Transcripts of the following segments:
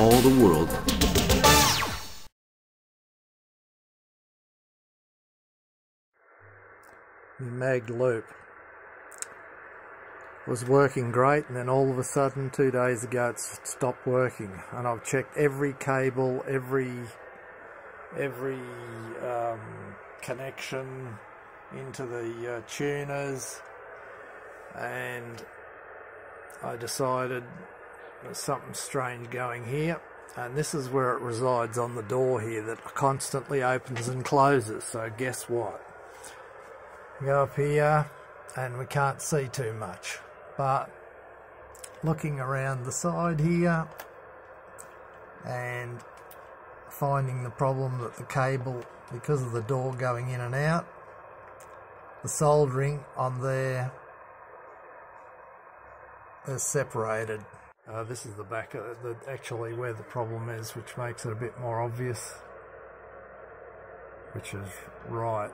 all the world. The MAG loop was working great, and then all of a sudden 2 days ago it stopped working, and I've checked every cable, every connection into the tuners, and I decided there's something strange going here. And this is where it resides on the door here that constantly opens and closes. So guess what, we go up here and we can't see too much, but looking around the side here and finding the problem that the cable, because of the door going in and out, the soldering on there is separated. This is the back of the, actually where the problem is, which makes it a bit more obvious, which is right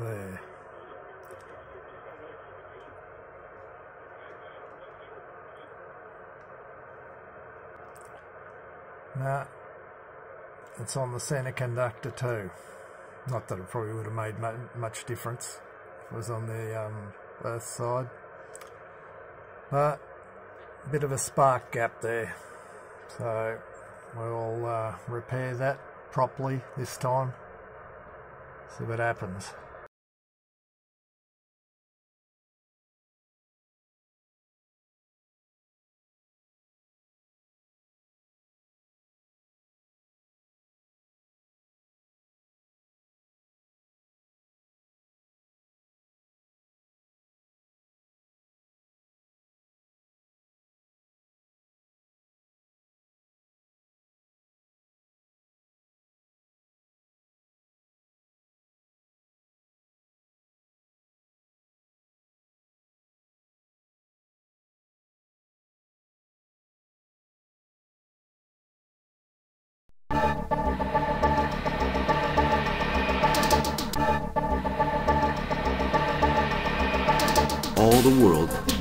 there. Now, it's on the centre conductor too. Not that it probably would have made much difference if it was on the earth side. But a bit of a spark gap there. So we'll repair that properly this time. See what happens. All the world.